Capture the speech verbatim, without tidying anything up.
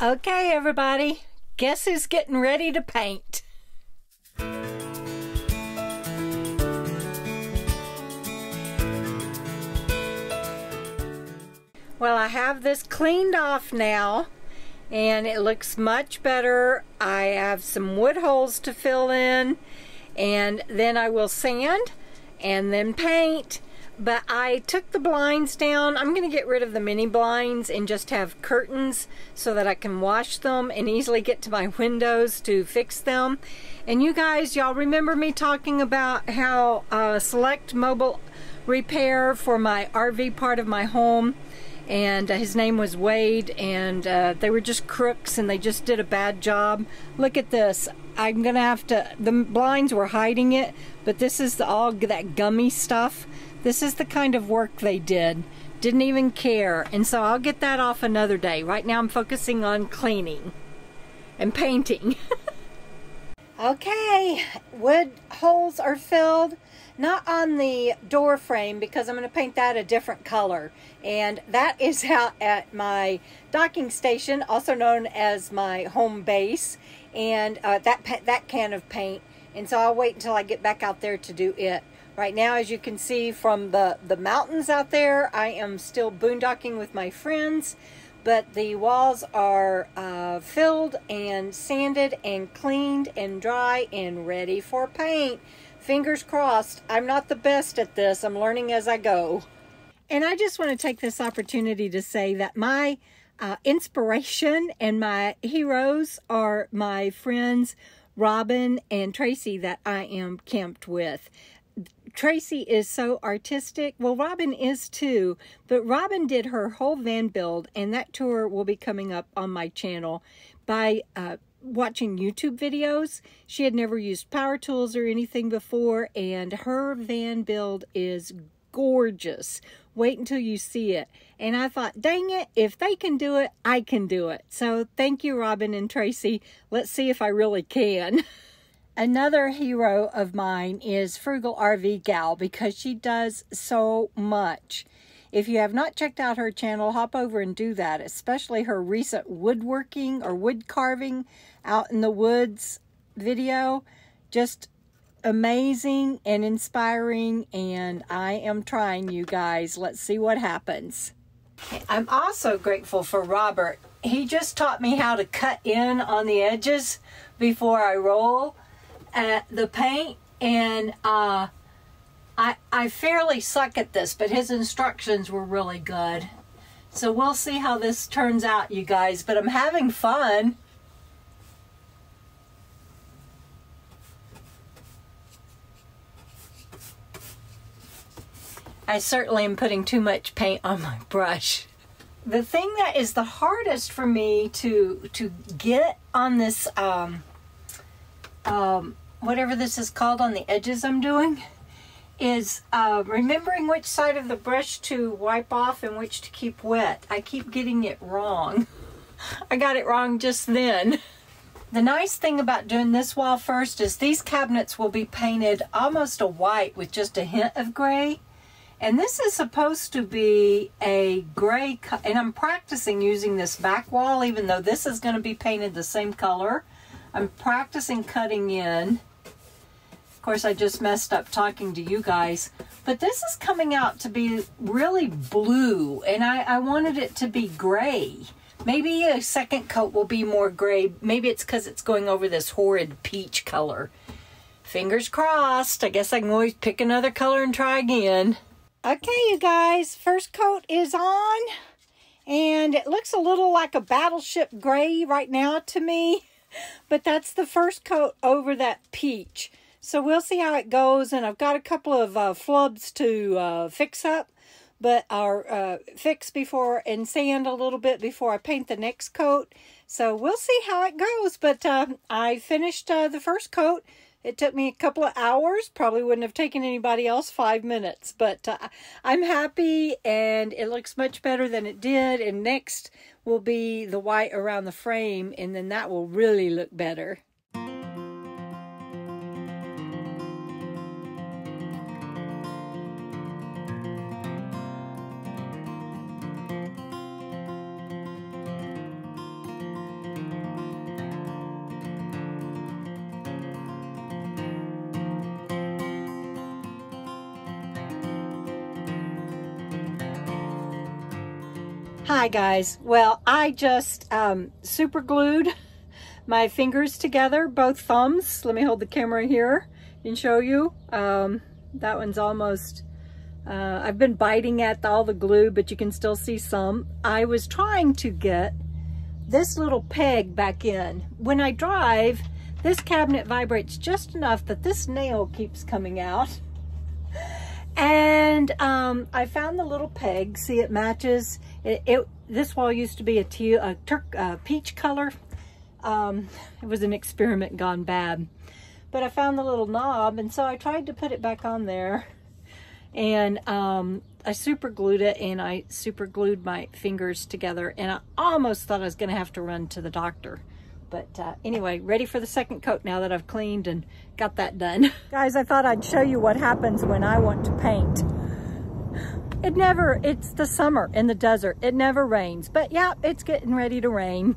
Okay, everybody, guess who's getting ready to paint? Well, I have this cleaned off now, and it looks much better. I have some wood holes to fill in, and then I will sand and then paint. But I took the blinds down. I'm going to get rid of the mini blinds and just have curtains so that I can wash them and easily get to my windows to fix them. And you guys, y'all remember me talking about how uh, Select Mobile Repair for my R V part of my home, and uh, his name was Wade, and uh, they were just crooks and they just did a bad job. Look at this. I'm going to have to, the blinds were hiding it, but this is the, all that gummy stuff. This is the kind of work they did. Didn't even care. And so I'll get that off another day. Right now I'm focusing on cleaning and painting. Okay, wood holes are filled. Not on the door frame because I'm going to paint that a different color. And that is out at my docking station, also known as my home base. And uh, that, that can of paint. And so I'll wait until I get back out there to do it. Right now, as you can see from the, the mountains out there, I am still boondocking with my friends, but the walls are uh, filled and sanded and cleaned and dry and ready for paint. Fingers crossed. I'm not the best at this. I'm learning as I go. And I just want to take this opportunity to say that my uh, inspiration and my heroes are my friends Robin and Tracy that I am camped with. Tracy is so artistic. Well, Robin is too, but Robin did her whole van build, and that tour will be coming up on my channel by uh, watching YouTube videos. She had never used power tools or anything before, and her van build is gorgeous. Wait until you see it. And I thought, dang it, if they can do it, I can do it. So thank you, Robin and Tracy. Let's see if I really can. Another hero of mine is Frugal R V Gal, because she does so much. If you have not checked out her channel, hop over and do that, especially her recent woodworking or wood carving out in the woods video. Just amazing and inspiring, and I am trying, you guys. Let's see what happens. I'm also grateful for Robert. He just taught me how to cut in on the edges before I roll at the paint, and uh, I, I fairly suck at this, but his instructions were really good. So we'll see how this turns out, you guys, but I'm having fun. I certainly am putting too much paint on my brush. The thing that is the hardest for me to, to get on this um, Um, whatever this is called on the edges I'm doing is uh, remembering which side of the brush to wipe off and which to keep wet. I keep getting it wrong. I got it wrong just then. The nice thing about doing this wall first is these cabinets will be painted almost a white with just a hint of gray. And this is supposed to be a gray, and I'm practicing using this back wall, even though this is going to be painted the same color. I'm practicing cutting in. Of course, I just messed up talking to you guys, but this is coming out to be really blue, and I, I wanted it to be gray. Maybe a second coat will be more gray. Maybe it's because it's going over this horrid peach color. Fingers crossed. I guess I can always pick another color and try again. Okay, you guys, first coat is on, and it looks a little like a battleship gray right now to me. But that's the first coat over that peach. So we'll see how it goes. And I've got a couple of uh, flubs to uh, fix up, but I'll uh, fix before and sand a little bit before I paint the next coat. So we'll see how it goes. But uh, I finished uh, the first coat. It took me a couple of hours. Probably wouldn't have taken anybody else five minutes. But uh, I'm happy, and it looks much better than it did. And next will be the white around the frame, and then that will really look better. Hi guys. Well, I just um, super glued my fingers together, both thumbs. Let me hold the camera here and show you. Um, that one's almost, uh, I've been biting at all the glue, but you can still see some. I was trying to get this little peg back in. When I drive, this cabinet vibrates just enough that this nail keeps coming out. And um, I found the little peg. See, it matches. It, it this wall used to be a, teal, a tur uh, peach color. Um, it was an experiment gone bad. But I found the little knob, and so I tried to put it back on there. And um, I super glued it, and I super glued my fingers together. And I almost thought I was going to have to run to the doctor. But uh, anyway, ready for the second coat now that I've cleaned and got that done. Guys, I thought I'd show you what happens when I want to paint. It never, it's the summer in the desert. It never rains. But yeah, it's getting ready to rain.